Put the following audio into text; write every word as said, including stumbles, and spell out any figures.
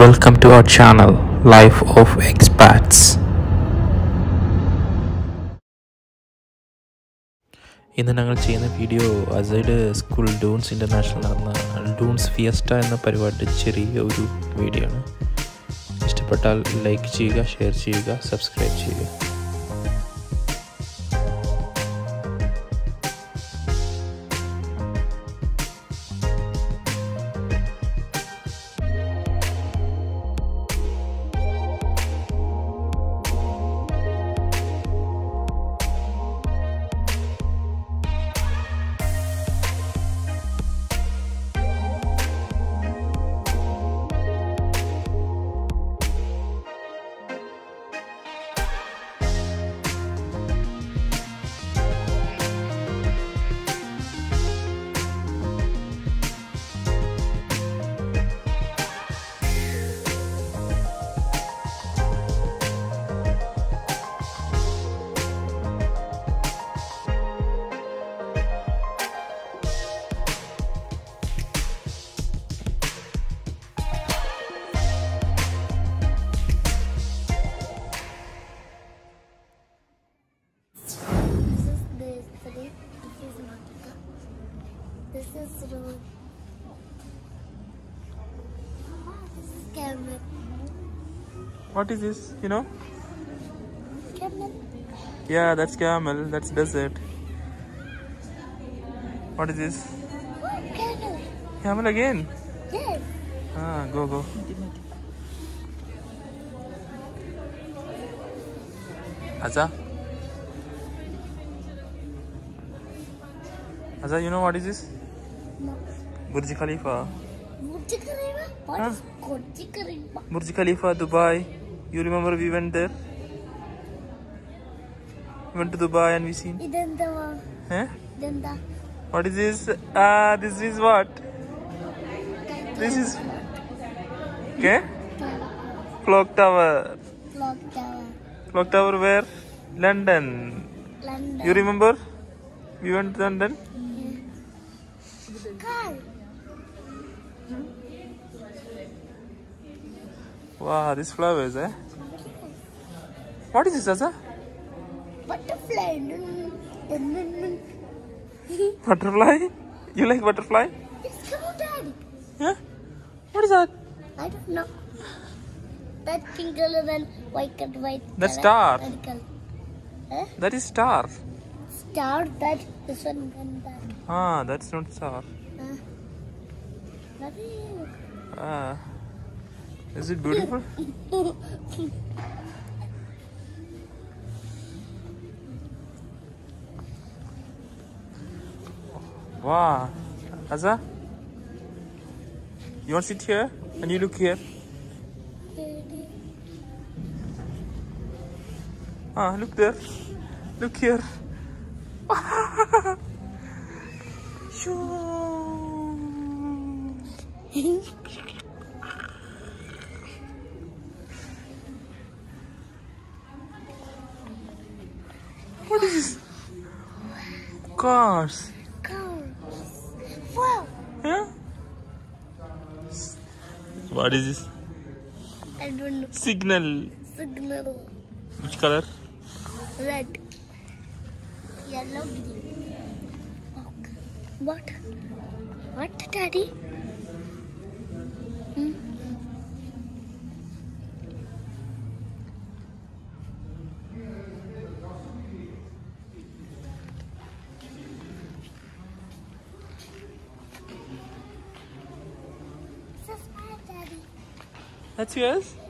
Welcome to our channel, Life of Expats. In the video, Aza's School Dunes International Dunes Fiesta and the Pariva Chiri Yo video. Like, share, subscribe. This is the road. This is camel. What is this? You know? Camel. Yeah, that's camel. That's desert. What is this? Camel. Camel again? Yes. Ah, go, go. Aza? Aza, you know what is this? No. Burj Khalifa. Burj Khalifa? What huh? is Burj Khalifa? Burj Khalifa, Dubai. You remember we went there? We went to Dubai and we seen. Idanda. Huh? Idanda. What is this? Ah, uh, this is what? This is. Okay? Clock Tower. Clock Tower. Clock Tower where? London. London. You remember? We went to London? Wow, these flowers, eh? What is this, Aza? Butterfly. Butterfly? You like butterfly? Yes, come on, Daddy. Yeah? What is that? I don't know. That pink color and white and white. That star. Huh? That is star. Star, that, this one and that. Ah, that's not star. Uh, that is... Ah. Is it beautiful? Wow. Aza? You want to sit here? And you look here? Ah, look there. Look here. What is this? Cars. Cars. Wow. Yeah? What is this? I don't know. Signal. Signal. Which color? Red. Yellow. What? What, Daddy? Hmm? This is my Daddy. That's yours?